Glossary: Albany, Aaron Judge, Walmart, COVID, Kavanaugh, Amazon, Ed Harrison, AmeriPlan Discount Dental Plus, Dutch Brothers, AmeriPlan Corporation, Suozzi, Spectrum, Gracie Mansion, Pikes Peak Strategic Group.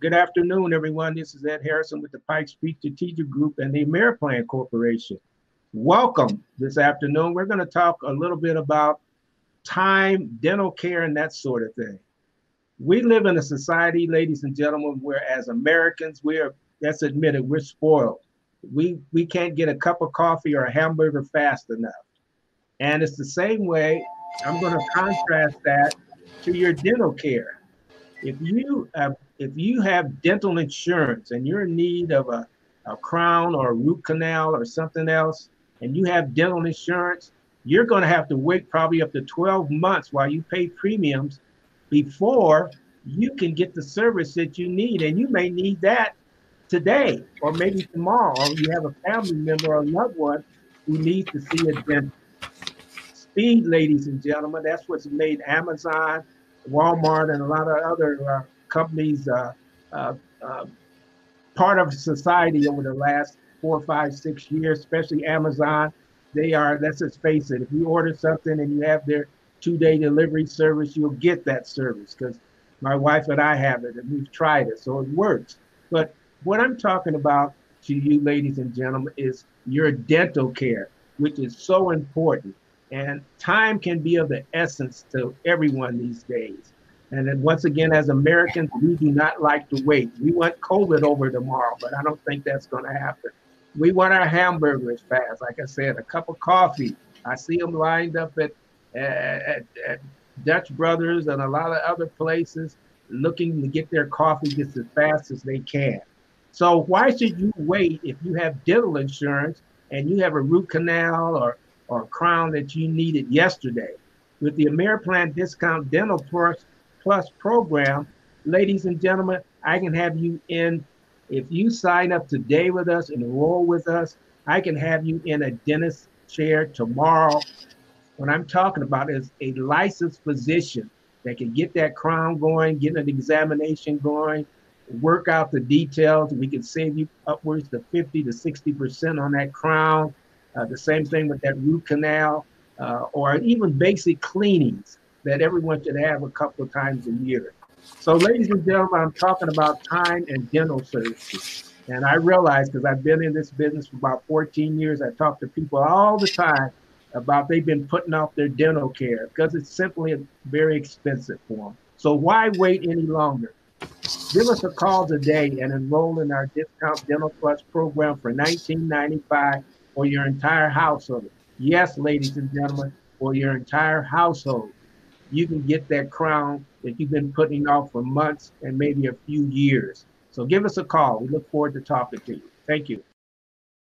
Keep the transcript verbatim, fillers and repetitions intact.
Good afternoon, everyone. This is Ed Harrison with the Pikes Peak Strategic Group and the AmeriPlan Corporation. Welcome this afternoon. We're going to talk a little bit about time, dental care, and that sort of thing. We live in a society, ladies and gentlemen, where as Americans, we are, that's admitted, we're spoiled. We, we can't get a cup of coffee or a hamburger fast enough. And it's the same way, I'm going to contrast that to your dental care. If you, uh, if you have dental insurance and you're in need of a, a crown or a root canal or something else, and you have dental insurance, you're going to have to wait probably up to twelve months while you pay premiums before you can get the service that you need. And you may need that today or maybe tomorrow. Or you have a family member or loved one who needs to see a dentist. Speed, ladies and gentlemen, that's what's made Amazon, Walmart, and a lot of other uh, companies uh, uh, uh, part of society over the last four, five, six years, especially Amazon. They are, let's just face it, if you order something and you have their two-day delivery service, you'll get that service because my wife and I have it and we've tried it, so it works. But what I'm talking about to you, ladies and gentlemen, is your dental care, which is so important. And time can be of the essence to everyone these days. And then once again, as Americans, we do not like to wait. We want COVID over tomorrow, but I don't think that's going to happen. We want our hamburgers fast. Like I said, a cup of coffee. I see them lined up at, at, at Dutch Brothers and a lot of other places looking to get their coffee just as fast as they can. So why should you wait if you have dental insurance and you have a root canal or or crown that you needed yesterday? With the AmeriPlan Discount Dental Plus, Plus program, ladies and gentlemen, I can have you in, if you sign up today with us and enroll with us, I can have you in a dentist chair tomorrow. What I'm talking about is a licensed physician that can get that crown going, get an examination going, work out the details. We can save you upwards to fifty to sixty percent on that crown. Uh, the same thing with that root canal, uh, or even basic cleanings that everyone should have a couple of times a year. So ladies and gentlemen, I'm talking about time and dental services. And I realize, because I've been in this business for about fourteen years, I talk to people all the time about they've been putting off their dental care because it's simply very expensive for them. So why wait any longer? Give us a call today and enroll in our Discount Dental Plus program for nineteen ninety-five dollars. Or your entire household. Yes, ladies and gentlemen, or your entire household. You can get that crown that you've been putting off for months and maybe a few years. So give us a call. We look forward to talking to you. Thank you.